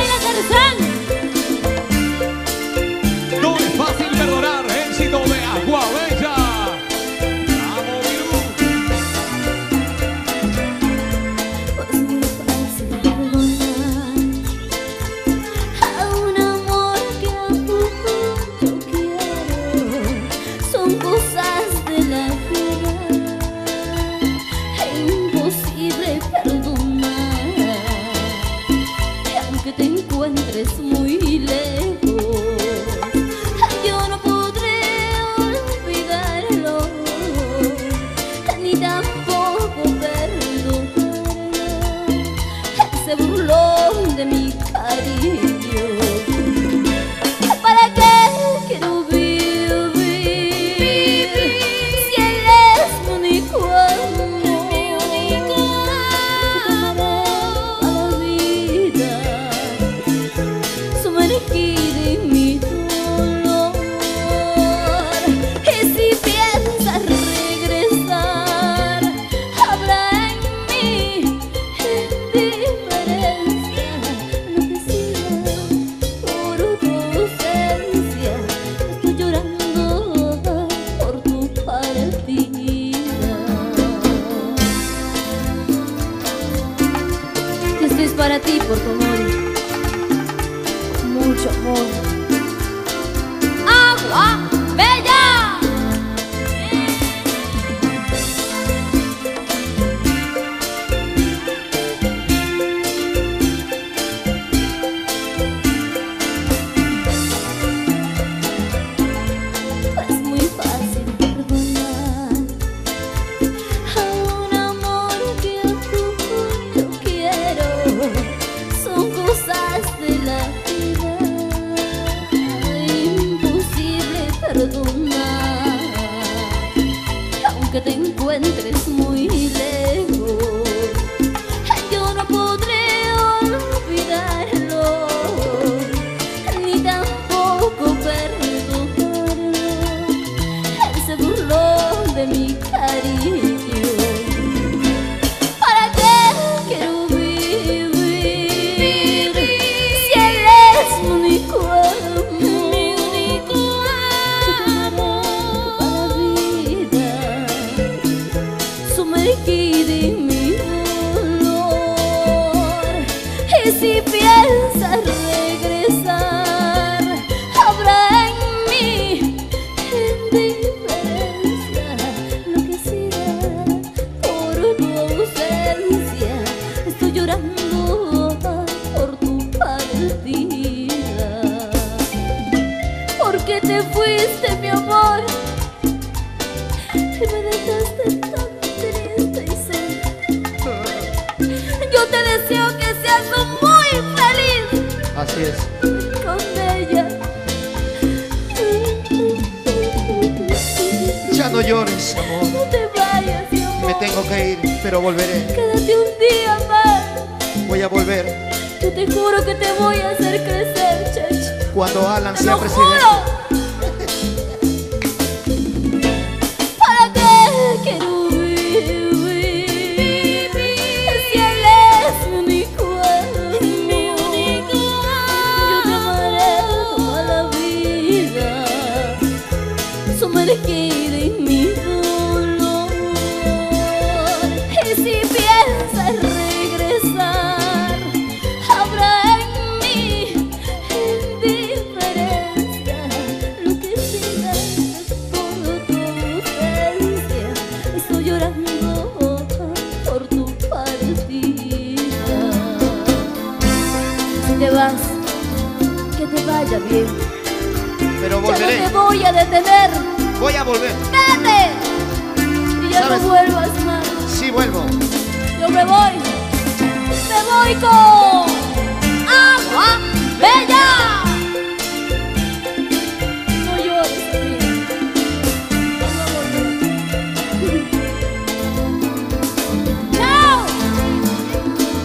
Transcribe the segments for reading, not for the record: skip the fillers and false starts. No es fácil perdonar, éxito de Agua Bella. Para ti, por tu amor, mucho amor. Agua Bella. Es muy fácil perdonar a un amor que tú no quiero. De la vida imposible perdonar, aunque te encuentres muy lejos, yo no podré olvidarlo, ni tampoco perdonarlo. Él se burló de mi cariño. Si piensas regresar, habrá en mí indiferencia, enloquecida por tu ausencia. Estoy llorando por tu partida. Porque te fuiste, mi amor, y me dejaste tan triste y sola. Yo te deseo que seas un así es. Ya no llores, amor. No te vayas, amor. Me tengo que ir, pero volveré. Quédate un día más. Voy a volver. Yo te juro que te voy a hacer crecer, chacho. Cuando Alan sea presidente. ¡Te lo juro! ¿Para qué quiero vivir si él es mi único? Sumergida en mi dolor, y si piensas regresar, habrá en mí indiferencia, enloquecida por tu ausencia. Estoy llorando por tu partida. Si te vas, que te vaya bien, pero volveré. Ya no te voy a detener. Voy a volver. ¡Vete! Y ya no vuelvas más. Sí, vuelvo. Yo me voy. Me voy con Agua Bella. No llores. ¡Chao!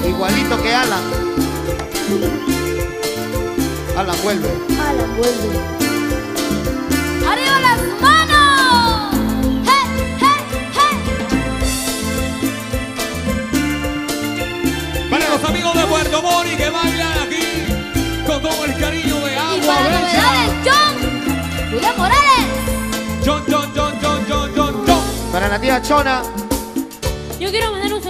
Igualito que Alan. Alan vuelve. Alan vuelve. ¡Arriba las manos! ¡Hey, hey, hey! Para los amigos de Puerto Mori que bailan aquí. Para la tía Chona. Yo quiero mandar un